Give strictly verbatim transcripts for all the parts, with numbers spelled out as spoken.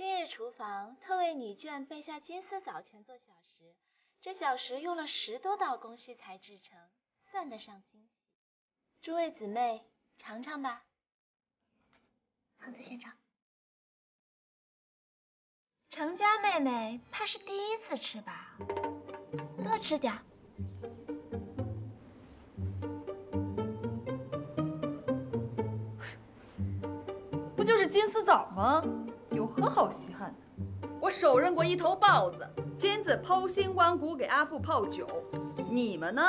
今日厨房特为女眷备下金丝枣全做小食，这小食用了十多道工序才制成，算得上惊喜。诸位姊妹尝尝吧。彭子先尝。程家妹妹怕是第一次吃吧，多吃点。 不就是金丝枣吗？有何好稀罕的？我手刃过一头豹子，亲自剖心剜骨给阿父泡酒。你们呢？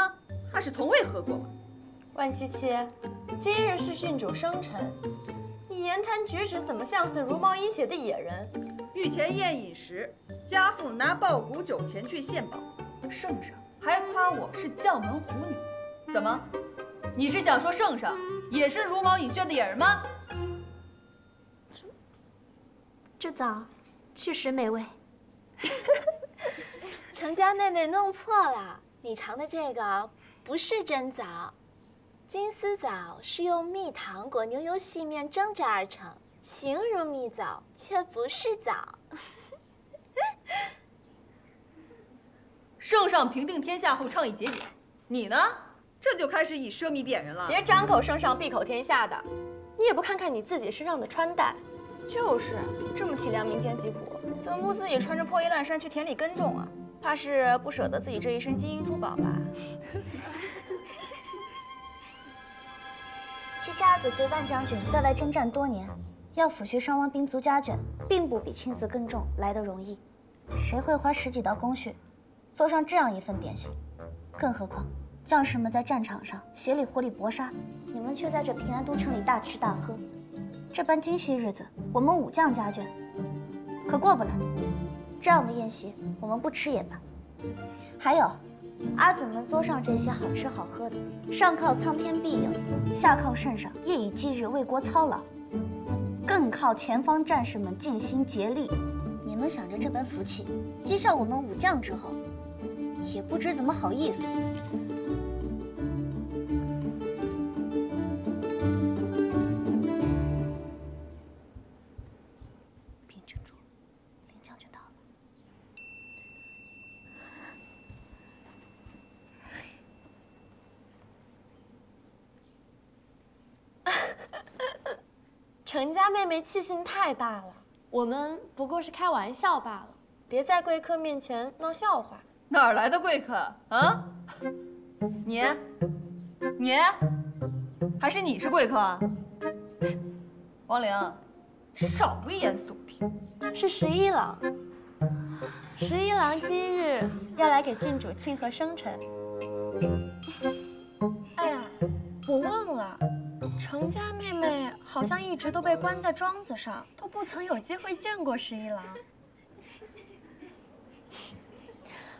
怕是从未喝过吧？万七七，今日是郡主生辰，你言谈举止怎么像似茹毛饮血的野人？御前宴饮时，家父拿豹骨酒钱去献宝，圣上还夸我是将门虎女。怎么？你是想说圣上也是茹毛饮血的野人吗？ 这枣确实美味。程家妹妹弄错了，你尝的这个不是真枣，金丝枣是用蜜糖裹牛油细面蒸制而成，形如蜜枣，却不是枣。圣上平定天下后倡议节俭，你呢？这就开始以奢靡贬人了。别张口圣上闭口天下的，你也不看看你自己身上的穿戴。 就是这么体谅民间疾苦，怎么不自己穿着破衣烂衫去田里耕种啊？怕是不舍得自己这一身金银珠宝吧？戚家子随万将军在外征战多年，要抚恤伤亡兵卒家眷，并不比亲自耕种来得容易。谁会花十几道工序，做上这样一份点心？更何况将士们在战场上血里火里搏杀，你们却在这平安都城里大吃大喝。 这般精细日子，我们武将家眷可过不来。这样的宴席，我们不吃也罢。还有，阿姊们桌上这些好吃好喝的，上靠苍天庇佑，下靠圣上夜以继日为国操劳，更靠前方战士们尽心竭力。你们想着这般福气，讥笑我们武将之后，也不知怎么好意思。 程家妹妹气性太大了，我们不过是开玩笑罢了，别在贵客面前闹笑话。哪来的贵客啊？你，你，还是你是贵客啊？王玲，少危言耸听。是十一郎，十一郎今日要来给郡主庆贺生辰。哎呀，我忘了。 程家妹妹好像一直都被关在庄子上，都不曾有机会见过十一郎。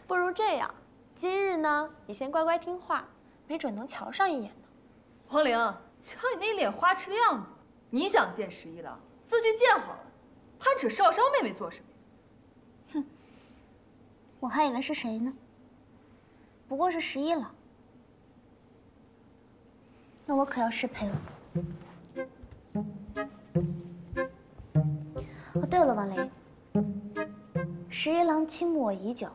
不如这样，今日呢，你先乖乖听话，没准能瞧上一眼呢。王玲，瞧你那脸花痴的样子，你想见十一郎，自去见好了，攀扯少商妹妹做什么？哼，我还以为是谁呢，不过是十一郎。 那我可要失陪了。哦，对了，王雷，十一郎倾慕我已久，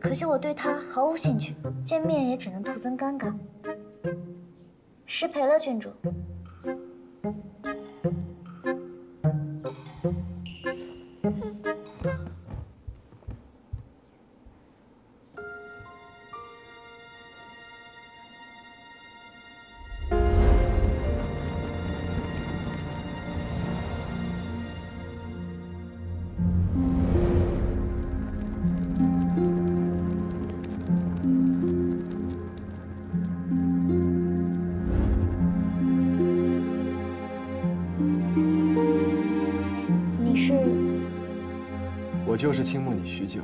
可惜我对他毫无兴趣，见面也只能徒增尴尬。失陪了，郡主。我就是倾慕你许久，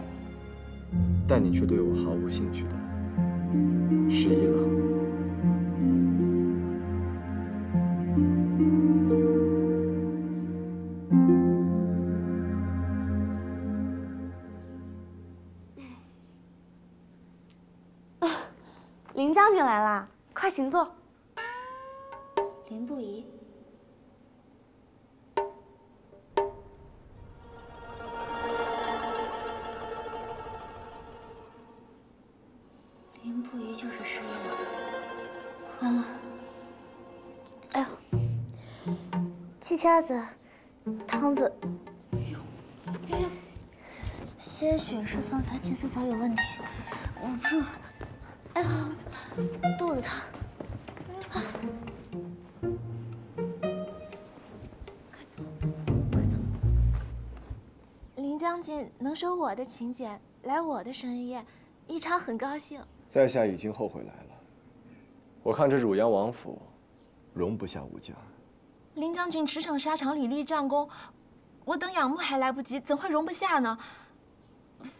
但你却对我毫无兴趣的十一郎。啊，林将军来了，快请坐。林不疑。不鱼就是失忆了。完了，哎呦，鸡架子、汤子，哎呦，哎呦，些许是方才金丝草有问题，我不住，哎呦，肚子疼。 将军能收我的请柬来我的生日宴，异常很高兴。在下已经后悔来了，我看这汝阳王府容不下武将。林将军驰骋沙场，屡立战功，我等仰慕还来不及，怎会容不下呢？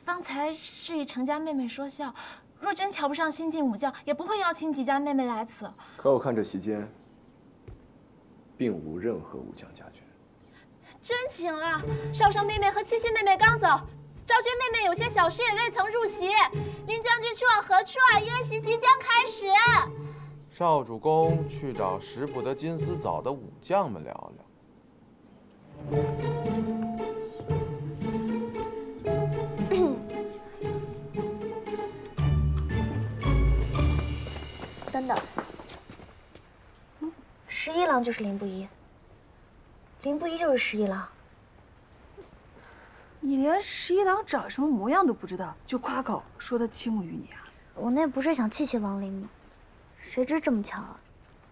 方才是与程家妹妹说笑，若真瞧不上新晋武将，也不会邀请几家妹妹来此。可我看这席间，并无任何武将家眷。 真请了，少商妹妹和七七妹妹刚走，昭君妹妹有些小事也未曾入席。林将军去往何处啊？宴席即将开始。少主公去找识不得金丝枣的武将们聊聊。等等，嗯，十一郎就是林不疑。 林不疑就是十一郎，你连十一郎长什么模样都不知道，就夸口说他倾慕于你啊！我那不是想气气王林吗？谁知这么巧啊！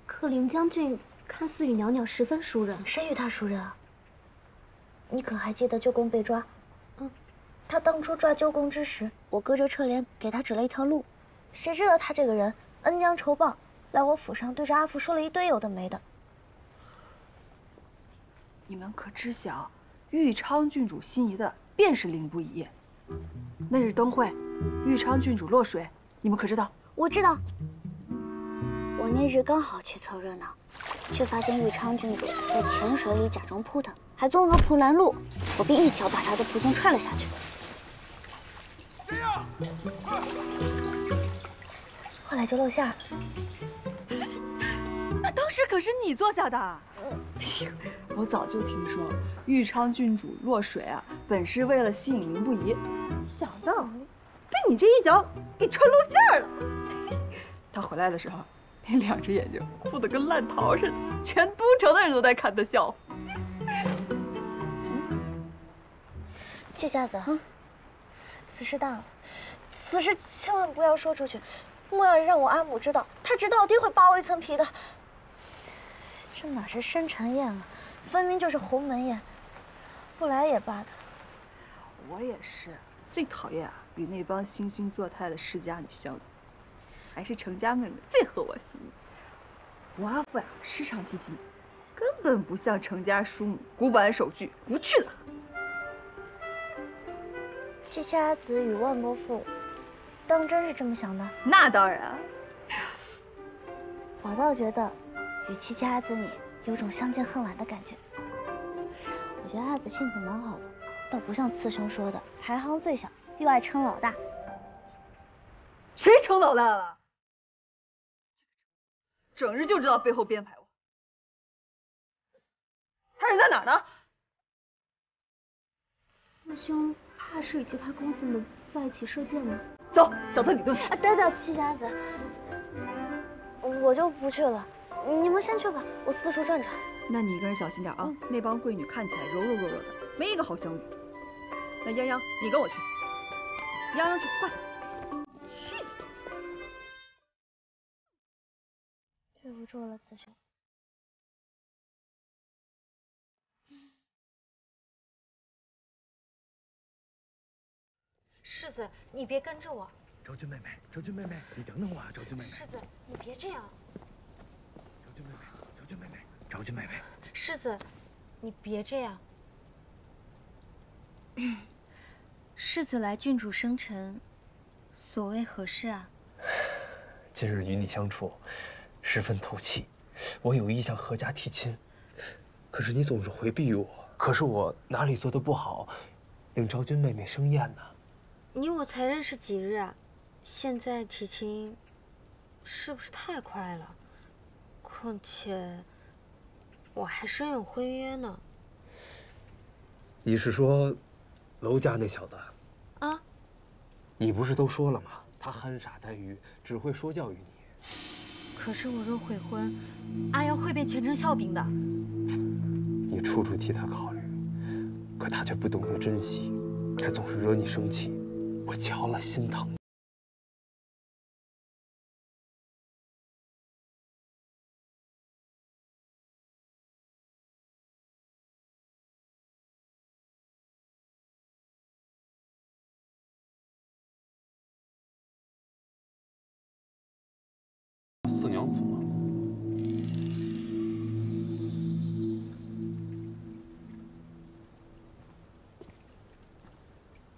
可林将军看似与袅袅十分熟人，谁与他熟人啊？你可还记得纠公被抓？嗯，他当初抓纠公之时，我隔着车帘给他指了一条路。谁知道他这个人恩将仇报，来我府上对着阿福说了一堆有的没的。 你们可知晓，玉昌郡主心仪的便是林不疑。那日灯会，玉昌郡主落水，你们可知道？我知道。我那日刚好去凑热闹，却发现玉昌郡主在浅水里假装扑腾，还综合蒲兰路，我便一脚把她的仆从踹了下去。谁呀？后来就露馅了。那当时可是你做下的。 我早就听说玉昌郡主落水啊，本是为了吸引林不疑，没想到被你这一脚给穿露馅了。他回来的时候，那两只眼睛哭得跟烂桃似的，全都城的人都在看他笑话。这下子啊，此事大了，此事千万不要说出去，莫要让我阿母知道，她知道定会扒我一层皮的。 这哪是生辰宴啊，分明就是鸿门宴，不来也罢的。我也是，最讨厌啊与那帮惺惺作态的世家女相比，还是程家妹妹最合我心意。我阿父呀，时常提起你，根本不像程家叔母，古板守据，无趣的很。七家子与万伯父，当真是这么想的？那当然。我倒觉得。 与七家阿紫你有种相见恨晚的感觉。我觉得阿紫性子蛮好的，倒不像刺兄说的排行最小，又爱称老大。谁称老大了？整日就知道背后编排我。他是在哪儿呢？刺兄怕是与其他公子们在一起射箭呢。走，找他理论。啊，等等，七家阿紫，我就不去了。 你们先去吧，我四处转转。那你一个人小心点啊，嗯、那帮贵女看起来柔柔弱弱的，没一个好相与。那泱泱，你跟我去。泱泱去，快！气死我了！对不住了，子轩。世子，你别跟着我。昭君妹妹，昭君妹妹，你等等我啊，昭君妹妹。世子，你别这样。 昭君妹妹，昭君妹妹，世子，你别这样。世子来郡主生辰，所谓何事啊？今日与你相处，十分透气。我有意向何家提亲，可是你总是回避我。可是我哪里做的不好，令昭君妹妹生厌呢？你我才认识几日啊，现在提亲，是不是太快了？ 况且，我还身有婚约呢。你是说，楼家那小子？啊，你不是都说了吗？他憨傻呆愚，只会说教于你。可是我若悔婚，阿瑶会被全城笑柄的。你处处替他考虑，可他却不懂得珍惜，还总是惹你生气，我瞧了心疼。 四娘子吗？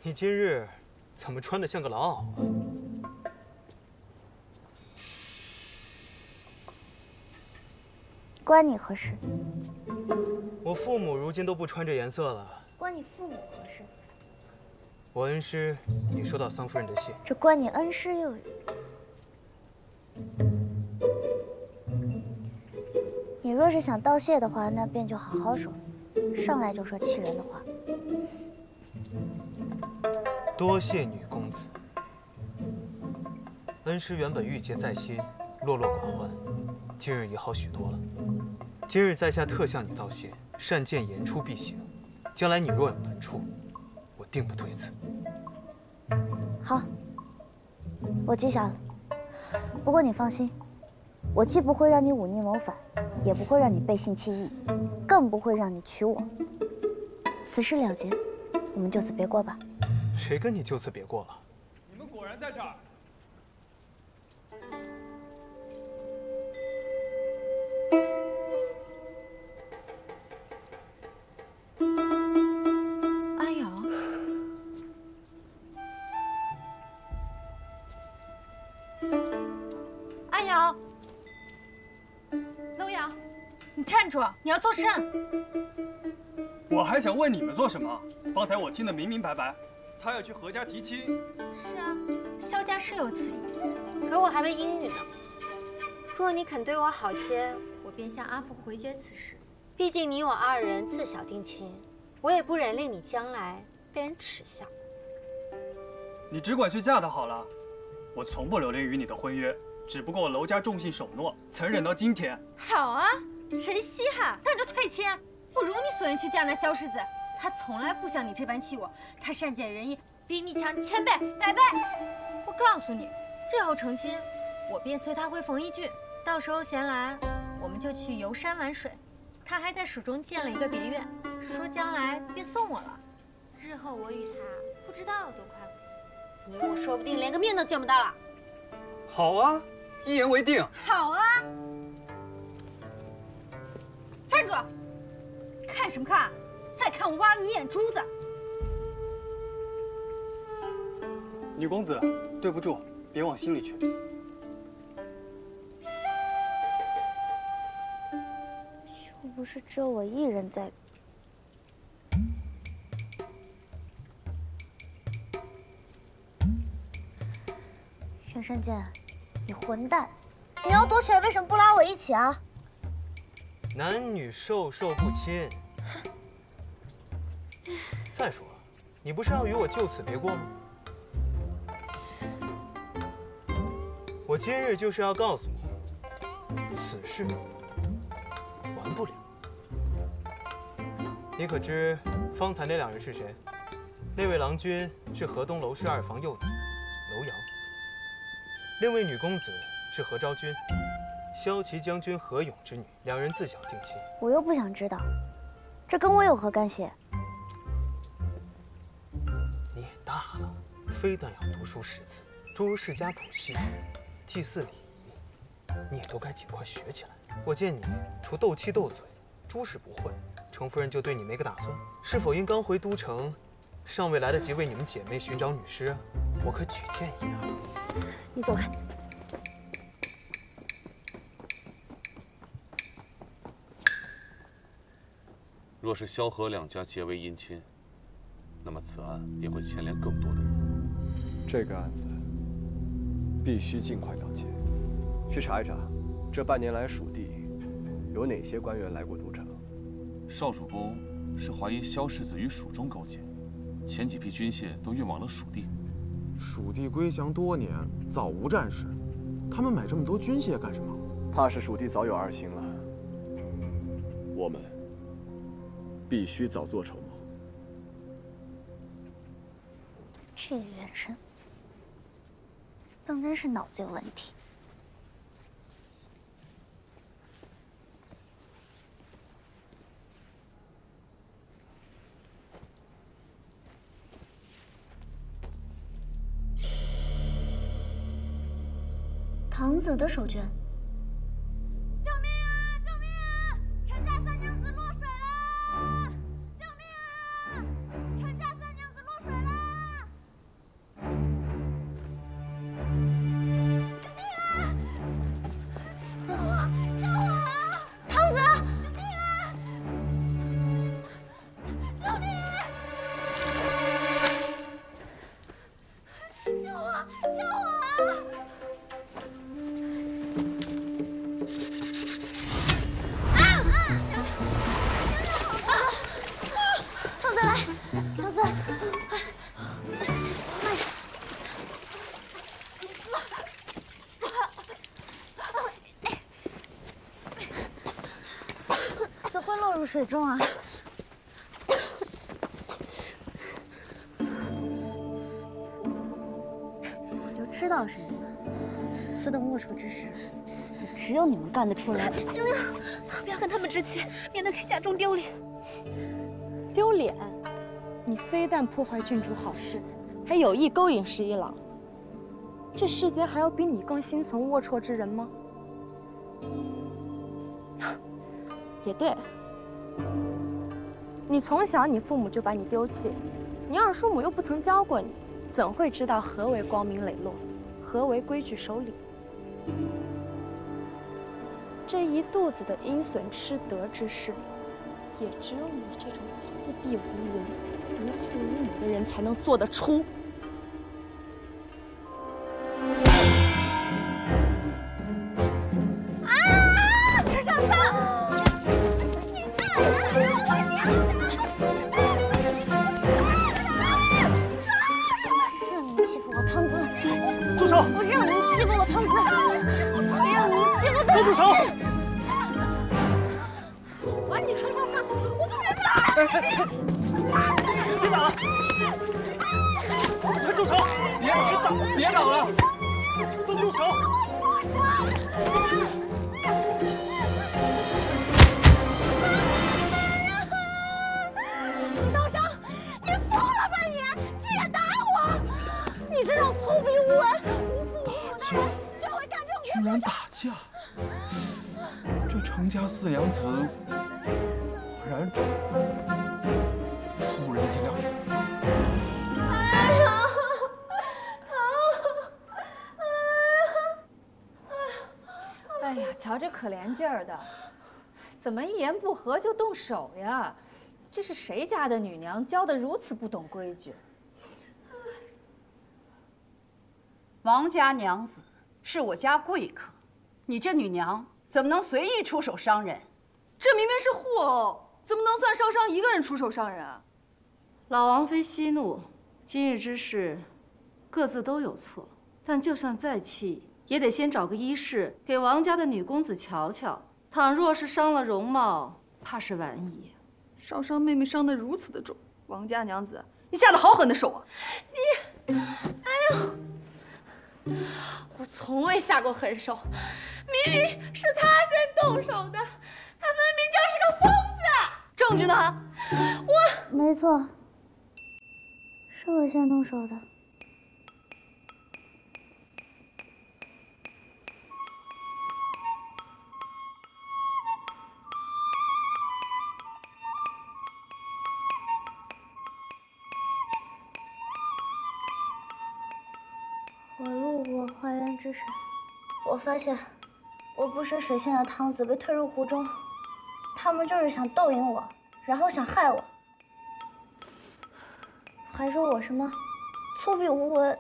你今日怎么穿得像个狼獒？关你何事？我父母如今都不穿这颜色了，关你父母何事？我恩师也收到桑夫人的信，这关你恩师又…… 你若是想道谢的话，那便就好好说，上来就说气人的话。多谢女公子。恩师原本郁结在心，落落寡欢，今日也好许多了。今日在下特向你道谢，善谏言出必行，将来你若有难处，我定不推辞。好，我记下了。不过你放心。 我既不会让你忤逆谋反，也不会让你背信弃义，更不会让你娶我。此事了结，我们就此别过吧。谁跟你就此别过了？你们果然在这儿。阿瑶，阿瑶。 楼阳，你站住！你要做甚？我还想问你们做什么？方才我听得明明白白，他要去何家提亲。是啊，萧家是有此意，可我还没应允呢。若你肯对我好些，我便向阿父回绝此事。毕竟你我二人自小定亲，我也不忍令你将来被人耻笑。你只管去嫁他好了，我从不留恋于你的婚约。 只不过我楼家重信守诺，曾忍到今天。好啊，谁稀罕？那就退亲，不如你所愿去嫁那萧世子。他从来不像你这般欺我，他善解人意，比你强千倍百倍。我告诉你，日后成亲，我便随他回缝衣郡。到时候闲来，我们就去游山玩水。他还在蜀中建了一个别院，说将来便送我了。日后我与他不知道有多快活，你我说不定连个面都见不到了。好啊！ 一言为定。好啊！站住！看什么看？再看我挖你眼珠子！女公子，对不住，别往心里去。又不是只有我一人在。 袁善剑，你混蛋！你要躲起来，为什么不拉我一起啊？男女授受不亲。再说了，你不是要与我就此别过吗？我今日就是要告诉你，此事完不了。你可知方才那两人是谁？那位郎君是河东楼氏二房幼子楼阳。 另一位女公子是何昭君，骁骑将军何勇之女，两人自小定亲。我又不想知道，这跟我有何干系？你也大了，非但要读书识字，诸如世家谱系、祭祀礼仪，你也都该尽快学起来。我见你除斗气斗嘴，诸事不会，程夫人就对你没个打算。是否因刚回都城，尚未来得及为你们姐妹寻找女师啊？我可举荐一二。 你走开！若是萧何两家结为姻亲，那么此案也会牵连更多的人。这个案子必须尽快了结，去查一查这半年来蜀地有哪些官员来过都城。少主公是怀疑萧世子与蜀中勾结，前几批军械都运往了蜀地。蜀地归降多年，早无战事，他们买这么多军械干什么？怕是蜀地早有二心了。我们必须早做筹谋。这个元神，当真是脑子有问题。 唐子的手绢。救命啊！救命啊！陈家三娘子落水啦！救命啊！陈家三娘子落水啦！救命啊！救我！救我啊！唐子！救命啊！救命啊！救我！救我啊！ 水中啊！我就知道是你们，此等龌龊之事，只有你们干得出来。娘娘，不要跟他们置气，免得给家中丢脸。丢脸？你非但破坏郡主好事，还有意勾引十一郎。这世间还有比你更心存龌龊之人吗？也对。 你从小，你父母就把你丢弃，你二叔母又不曾教过你，怎会知道何为光明磊落，何为规矩守礼？这一肚子的阴损失德之事，也只有你这种自闭无闻、无父无母的人才能做得出。 怎么一言不合就动手呀？这是谁家的女娘教得如此不懂规矩？王家娘子是我家贵客，你这女娘怎么能随意出手伤人？这明明是互殴，怎么能算烧伤一个人出手伤人啊？老王妃息怒，今日之事，各自都有错，但就算再气，也得先找个医事给王家的女公子瞧瞧。 倘若是伤了容貌，怕是晚矣。少商妹妹伤得如此的重，王家娘子，你下的好狠的手啊！你，哎呦，我从未下过狠手，明明是他先动手的，他分明就是个疯子。证据呢？我没错，是我先动手的。 花园之时，我发现我不识水性的汤子被推入湖中，他们就是想逗引我，然后想害我，还说我什么粗鄙无闻、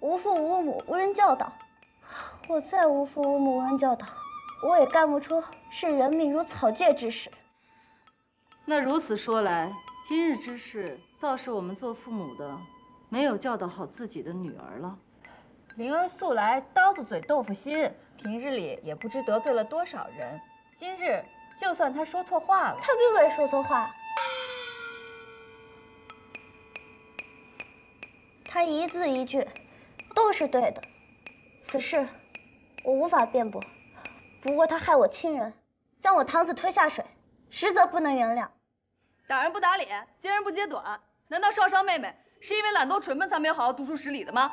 无父无母、无人教导。我再无父无母、无人教导，我也干不出视人命如草芥之事。那如此说来，今日之事，倒是我们做父母的没有教导好自己的女儿了。灵儿素来刀子嘴豆腐心，平日里也不知得罪了多少人。今日就算她说错话了，她并没说错话。 他一字一句都是对的，此事我无法辩驳。不过他害我亲人，将我堂子推下水，实则不能原谅。打人不打脸，揭人不揭短。难道少少妹妹是因为懒惰蠢笨才没有好好读书识礼的吗？嗯、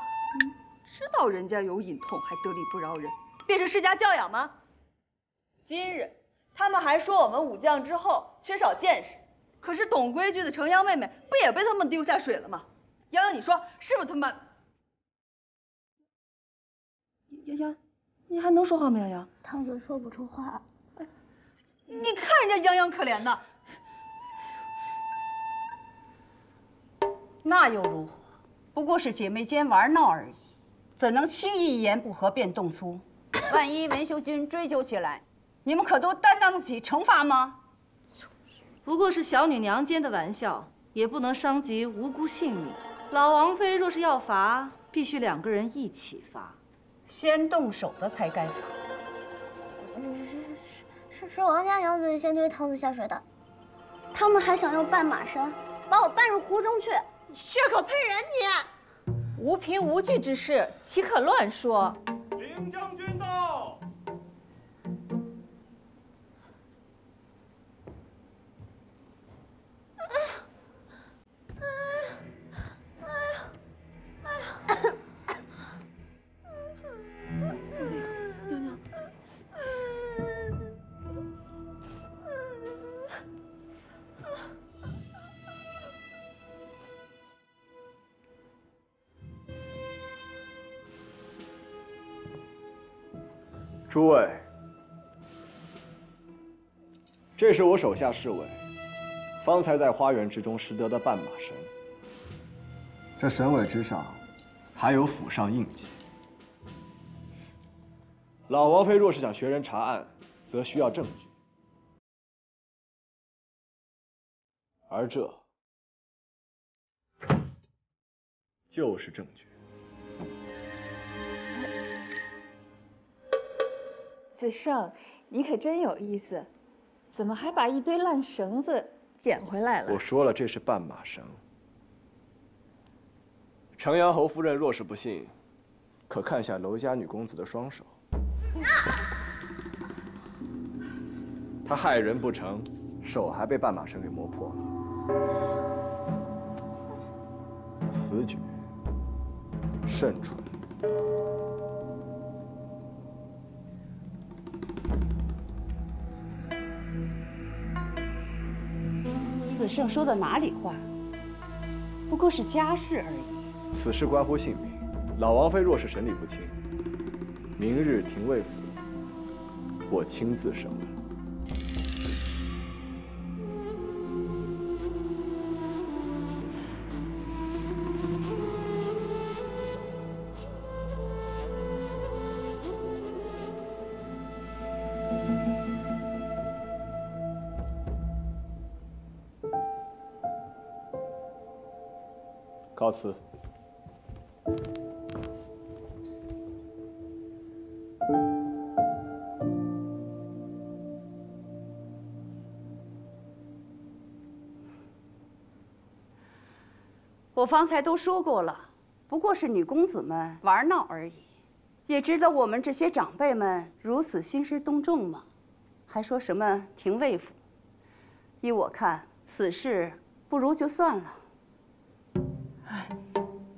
知道人家有隐痛还得理不饶人，便是世家教养吗？今日他们还说我们武将之后缺少见识，可是懂规矩的程阳妹妹不也被他们丢下水了吗？ 洋洋，你说是不是他们？洋洋，你还能说话吗？洋洋，烫嘴说不出话。哎，你看人家洋洋可怜的。那又如何？不过是姐妹间玩闹而已，怎能轻易一言不合便动粗？万一文秀君追究起来，你们可都担当得起惩罚吗？不过是小女娘间的玩笑，也不能伤及无辜性命。 老王妃若是要罚，必须两个人一起罚，先动手的才该罚。是是是，是王家娘子先推堂子下水的，他们还想用绊马绳把我绊入湖中去，血口喷人！你无凭无据之事，岂可乱说？林将军到。啊 诸位，这是我手下侍卫，方才在花园之中拾得的绊马绳。这绳尾之上还有府上印记。老王妃若是想学人查案，则需要证据，而这就是证据。 子胜，你可真有意思，怎么还把一堆烂绳子捡回来了？我说了，这是绊马绳。程阳侯夫人若是不信，可看下楼家女公子的双手。她害人不成，手还被绊马绳给磨破了。此举甚蠢。 子胜说的哪里话？不过是家事而已。此事关乎性命，老王妃若是审理不清，明日廷尉府我亲自审问。告辞。我方才都说过了，不过是女公子们玩闹而已，也值得我们这些长辈们如此兴师动众吗？还说什么廷尉府？依我看，此事不如就算了。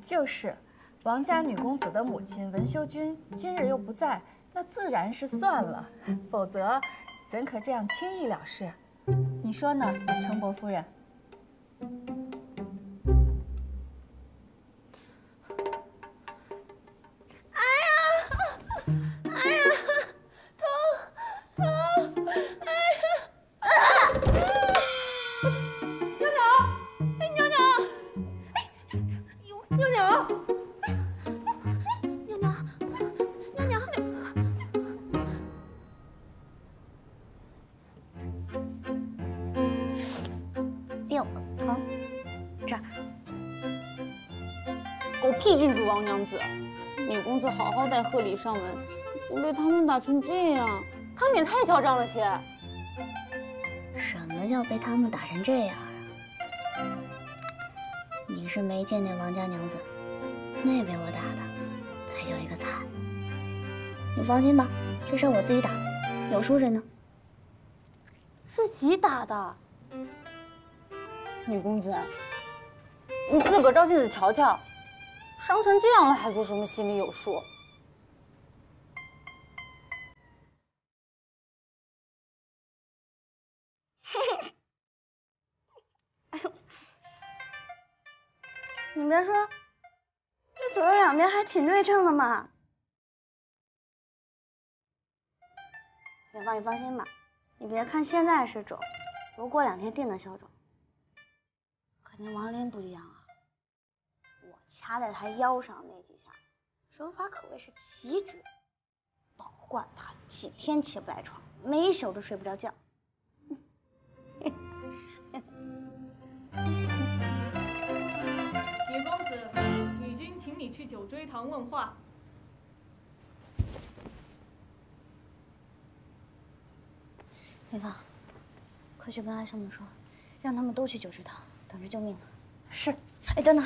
就是，王家女公子的母亲文修君今日又不在，那自然是算了，否则怎可这样轻易了事？你说呢，程伯夫人？哎呀，哎呀，疼疼！哎呀！娘娘，哎，娘娘，哎。 娘娘，娘娘，娘娘，哎呦，疼，这儿。屁郡主王娘子，你公子好好待贺礼上门，竟被他们打成这样，他们也太嚣张了些。什么叫被他们打成这样啊？你是没见见王家娘子，那被我打的才叫一个惨。你放心吧，这事我自己打的，有输人呢。自己打的，李公子。 你自个儿照镜子瞧瞧，伤成这样了，还说什么心里有数？哎呦，你别说，这左右两边还挺对称的嘛。远方，你放心吧，你别看现在是肿，不过两天定能消肿。可那王莲不一样啊。 掐在他腰上那几下，手法可谓是奇绝，保管他几天起不来床，每一宿都睡不着觉。李公子，女君请你去九锥堂问话。美芳，快去跟阿兄们说，让他们都去九锥堂等着救命呢。是。哎，等等。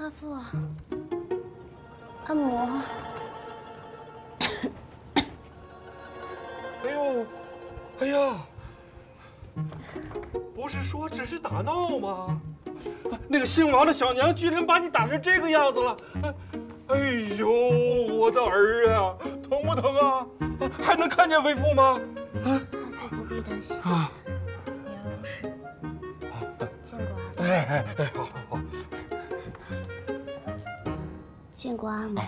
阿父，阿母，哎呦，哎呀，不是说只是打闹吗？那个姓王的小娘居然把你打成这个样子了！哎呦，我的儿啊，疼不疼啊？还能看见为父吗？啊，阿父不必担心啊，女儿无事。见过阿母。哎哎哎，好好好。 见过阿母，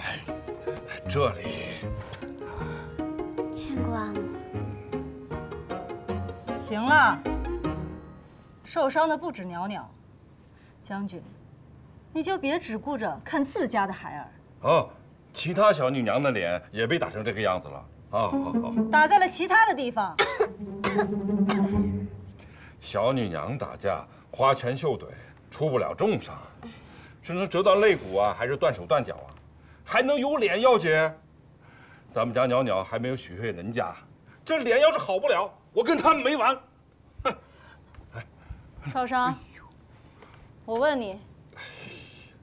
这里见过阿母。行了，受伤的不止袅袅。将军，你就别只顾着看自家的孩儿。哦，其他小女娘的脸也被打成这个样子了啊！好好，打在了其他的地方。小女娘打架，花拳绣腿，出不了重伤。 是能折断肋骨啊，还是断手断脚啊？还能有脸要紧？咱们家袅袅还没有许配人家，这脸要是好不了，我跟他们没完！哼！少商，我问你，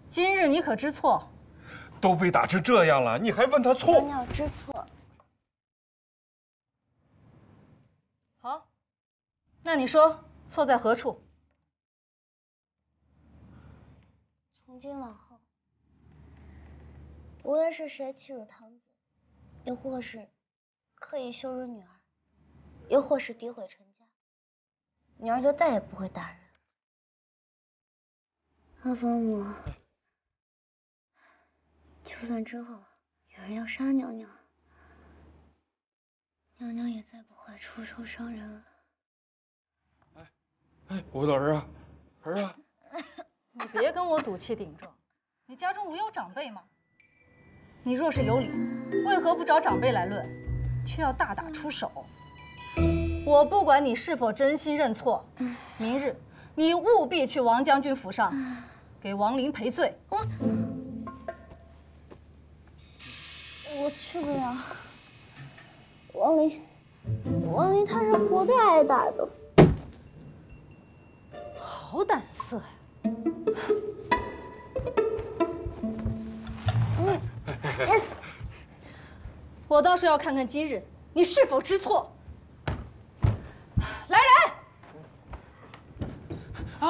今日你可知错？都被打成这样了，你还问他错？袅袅知错。好，那你说错在何处？ 从今往后，无论是谁欺辱堂子，又或是刻意羞辱女儿，又或是诋毁陈家，女儿就再也不会打人了。阿方母，就算之后有人要杀娘娘，娘娘也再不会出手伤人了。哎，哎，我的儿啊，儿啊！你别跟我赌气顶撞，你家中无有长辈吗？你若是有理，为何不找长辈来论，却要大打出手？我不管你是否真心认错，明日你务必去王将军府上，给王林赔罪。我我去不了。王林，王林他是活该挨打的。好胆色呀！ 我倒是要看看今日你是否知错。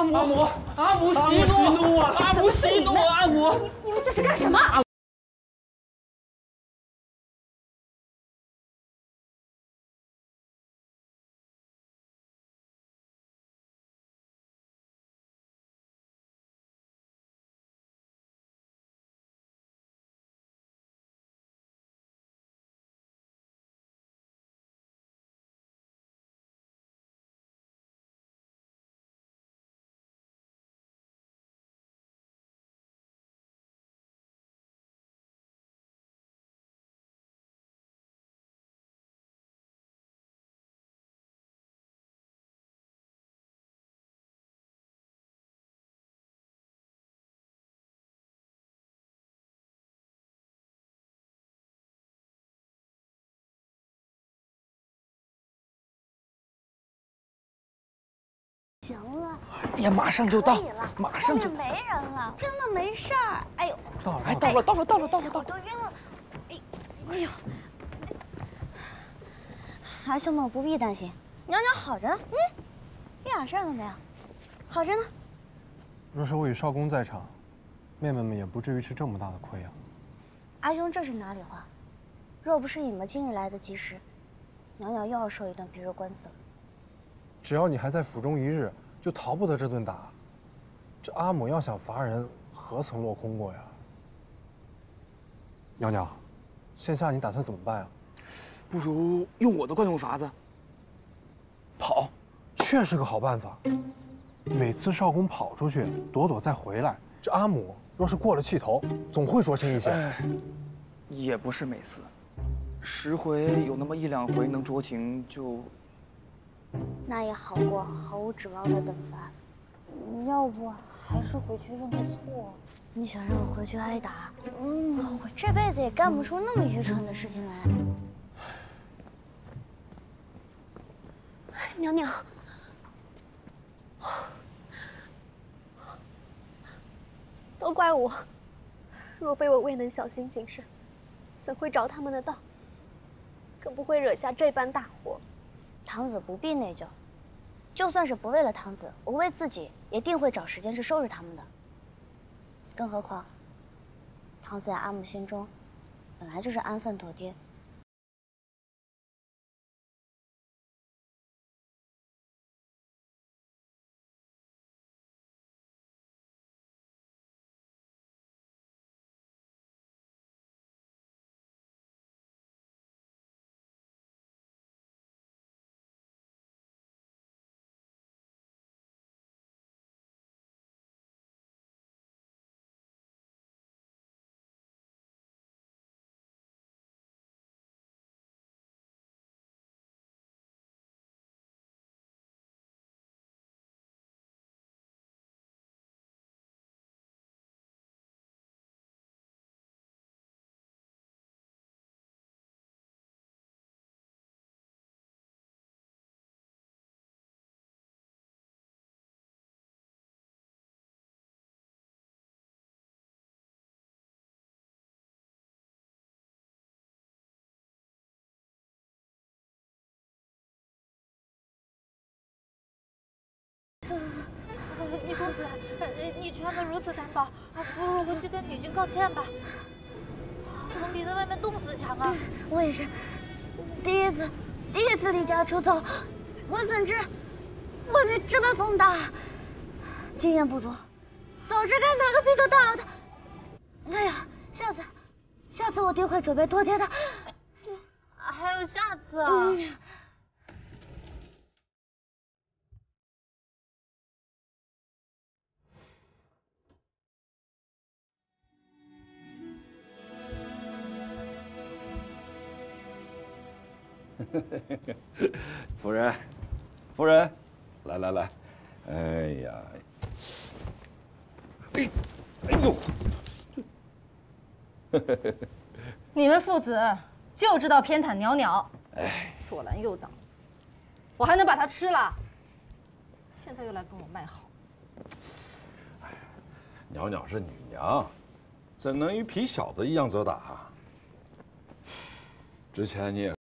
阿姆，阿姆，阿姆息怒啊！阿姆息怒，阿姆！你你们这是干什么？行了，哎呀，马上就到，马上就到，没人了，真的没事儿。哎呦，到了，哎，到了，到了，到了，到了，我都晕了。哎，哎呦，哎，兄弟，不必担心，娘娘好着呢。嗯，一点事儿都没有，好着呢。若是我与少公在场，妹妹们也不至于吃这么大的亏啊。阿兄，这是哪里话？若不是你们今日来的及时，娘娘又要受一顿皮肉官司了。 只要你还在府中一日，就逃不得这顿打。这阿母要想罚人，何曾落空过呀？娘娘，现下你打算怎么办啊？不如用我的惯用法子，跑，确是个好办法。每次少公跑出去躲躲再回来，这阿母若是过了气头，总会说轻一些。哎，也不是每次，十回有那么一两回能酌情就。 那也好过毫无指望的等罚，要不还是回去认个错。你想让我回去挨打？嗯，我这辈子也干不出那么愚蠢的事情来。娘娘，都怪我，若非我未能小心谨慎，怎会着他们的道？更不会惹下这般大祸。 堂子不必内疚，就算是不为了堂子，我为自己也定会找时间去收拾他们的。更何况，堂子在阿母心中，本来就是安分妥帖。 易公子，你权能如此担保，不如回去跟女君告歉吧。总比在外面冻死强啊！我也是，第一次，第一次离家出走，我怎知外面这般风大？经验不足，早知该拿个啤酒倒了他。哎呀，下次，下次我定会准备多贴他。还有下次啊！嗯 夫人，夫人，来来来，哎呀，哎，哎呦，你们父子就知道偏袒袅袅，哎，左拦右挡，我还能把它吃了？现在又来跟我卖好。哎，袅袅是女娘，怎能与痞小子一样责打啊？之前你也。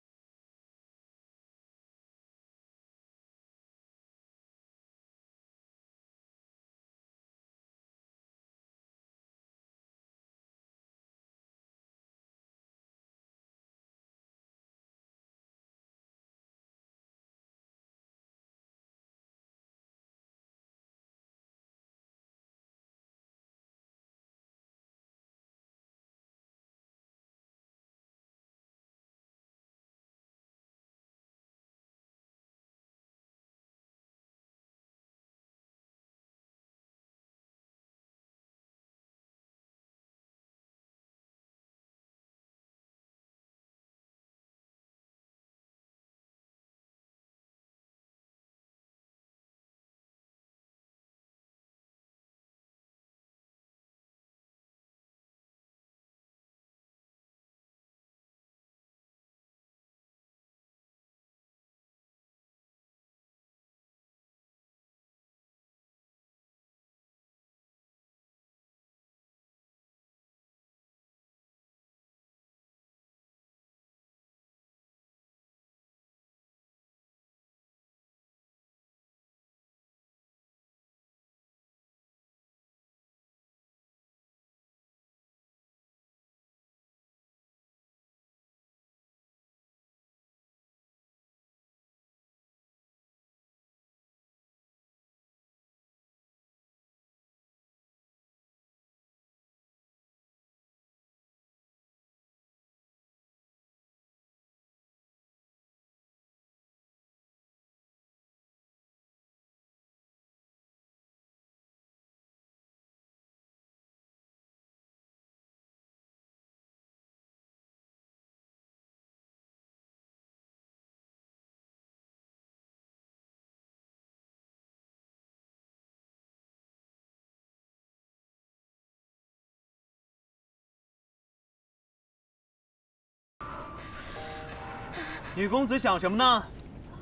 女公子想什么呢？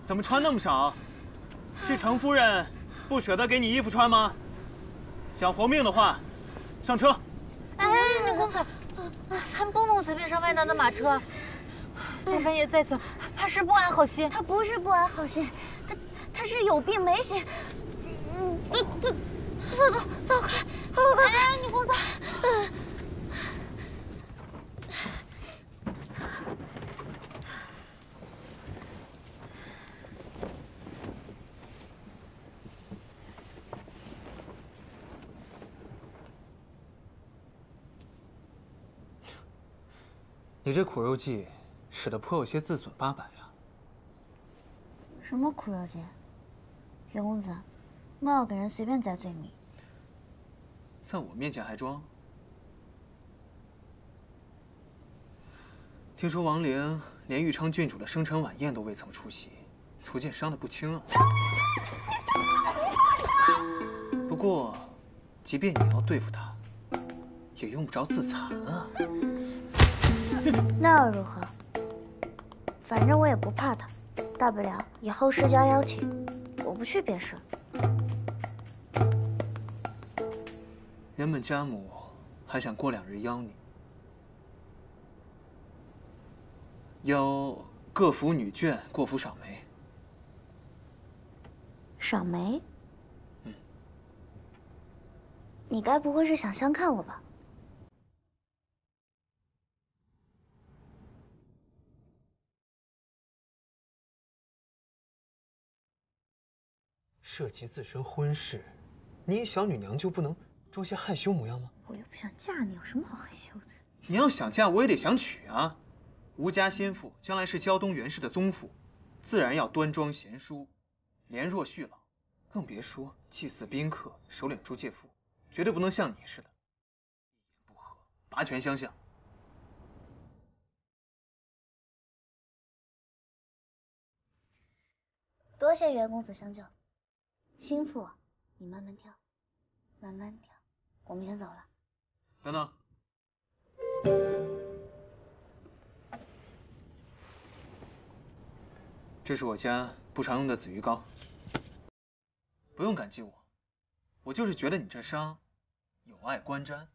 怎么穿那么少？是程夫人不舍得给你衣服穿吗？想活命的话，上车。哎，女公子，咱不能随便上外男的马车。咱半夜在此，怕是不安好心。他不是不安好心，他他是有病没心。嗯，走走走走走，快快快快！哎，女公子。 你这苦肉计使得颇有些自损八百啊！什么苦肉计？袁公子，莫要给人随便栽罪名。在我面前还装？听说王陵连玉昌郡主的生辰晚宴都未曾出席，足见伤得不轻啊！不过，即便你要对付他，也用不着自残啊！ 那又如何？反正我也不怕他，大不了以后世家邀请，我不去便是。原本家母还想过两日邀你，邀各府女眷过府赏梅。赏梅？嗯。你该不会是想相看我吧？ 涉及自身婚事，你一小女娘就不能装些害羞模样吗？我又不想嫁你，有什么好害羞的？你要想嫁，我也得想娶啊！吴家先父将来是胶东袁氏的宗父，自然要端庄贤淑，廉若续老，更别说祭祀宾客、首领诸介妇，绝对不能像你似的，一言不合拔拳相向。 多谢袁公子相救，心腹，你慢慢挑，慢慢挑。我们先走了。等等，这是我家不常用的紫鱼膏，不用感激我，我就是觉得你这伤有碍观瞻。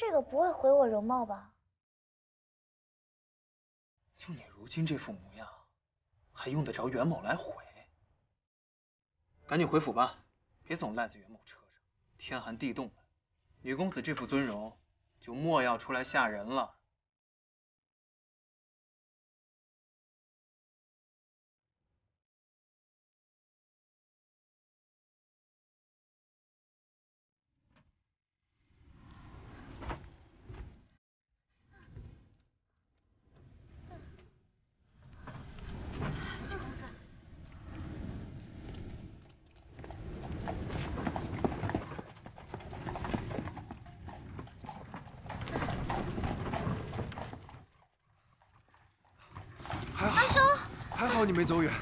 这个不会毁我容貌吧？就你如今这副模样，还用得着袁某来毁？赶紧回府吧，别总赖在袁某车上，天寒地冻的，女公子这副尊容，就莫要出来吓人了。你没走远，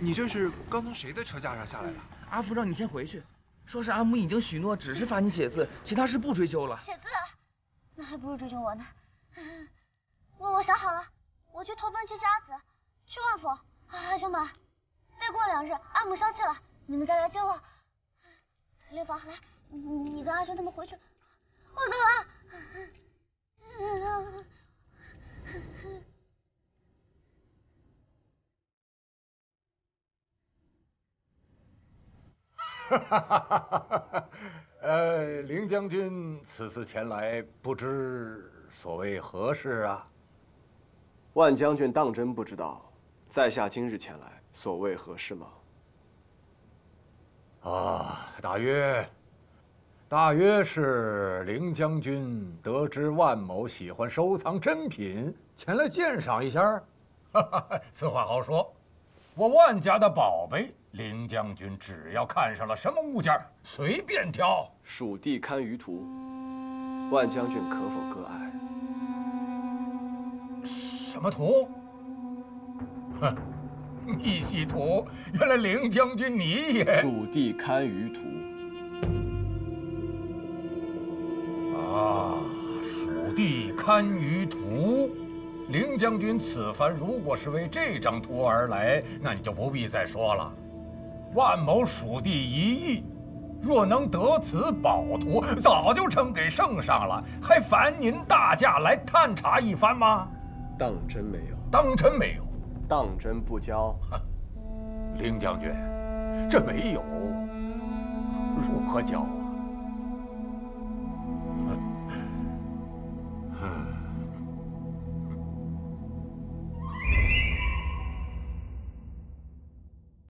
你这是刚从谁的车架上下来的？阿福让你先回去，说是阿母已经许诺，只是罚你写字，其他事不追究了。写字？那还不如追究我呢。我我想好了，我去投奔妾室阿紫，去万府。啊，兄们，再过两日阿母消气了，你们再来接我。刘芳，来，你你跟阿轩他们回去。我干嘛？ 哈哈哈哈哈！呃，凌将军此次前来，不知所谓何事啊？万将军当真不知道，在下今日前来，所谓何事吗？啊，大约，大约是凌将军得知万某喜欢收藏珍品，前来鉴赏一下。哈哈，此话好说。 我万家的宝贝，凌将军只要看上了什么物件，随便挑。蜀地堪舆图，万将军可否割爱？什么图？哼，逆袭图！原来凌将军你也……蜀地堪舆图。堪于图。凌将军此番如果是为这张图而来，那你就不必再说了。万某属地一役，若能得此宝图，早就呈给圣上了，还烦您大驾来探查一番吗？当真没有？当真没有？当真不交？凌将军，这没有，如何交？